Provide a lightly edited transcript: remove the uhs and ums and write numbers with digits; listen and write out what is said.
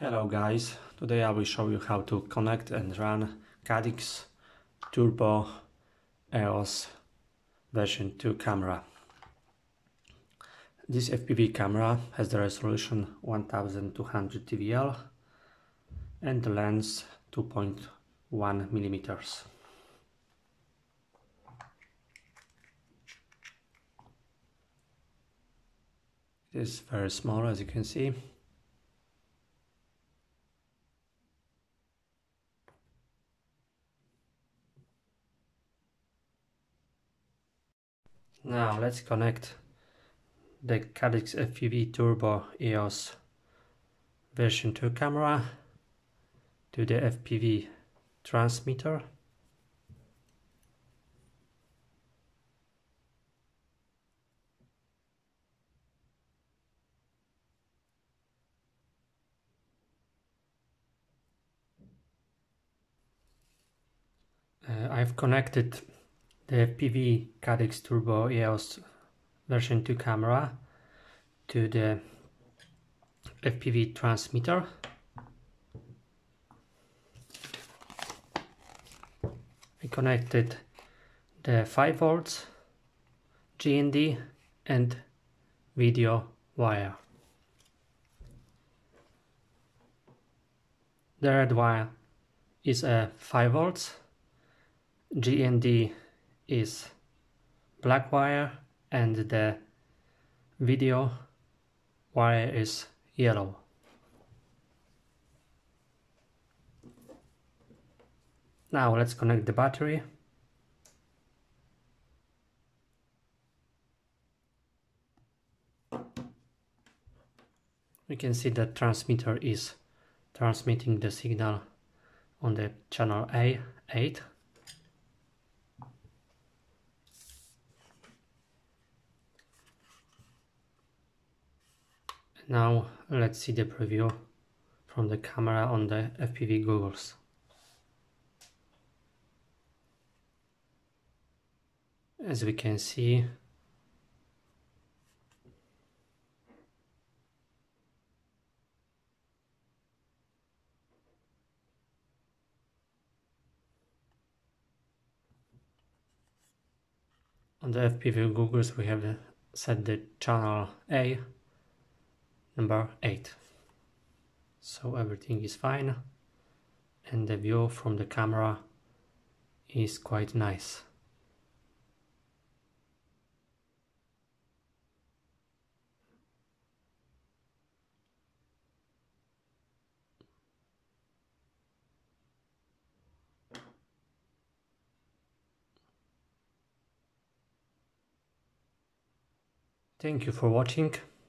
Hello guys, today I will show you how to connect and run Caddx Turbo EOS version 2 camera. This FPV camera has the resolution 1200 TVL and the lens 2.1 millimeters. It is very small, as you can see. Now let's connect the Caddx FPV Turbo EOS version 2 camera to the FPV transmitter. I've connected the FPV Caddx Turbo EOS version 2 camera to the FPV transmitter. I connected the 5 volts, GND and video wire. The red wire is a 5 volts, GND is black wire and the video wire is yellow. Now let's connect the battery. We can see that transmitter is transmitting the signal on the channel A8. Now let's see the preview from the camera on the FPV goggles. As we can see, on the FPV goggles we have set the channel A number 8, so everything is fine and the view from the camera is quite nice. Thank you for watching.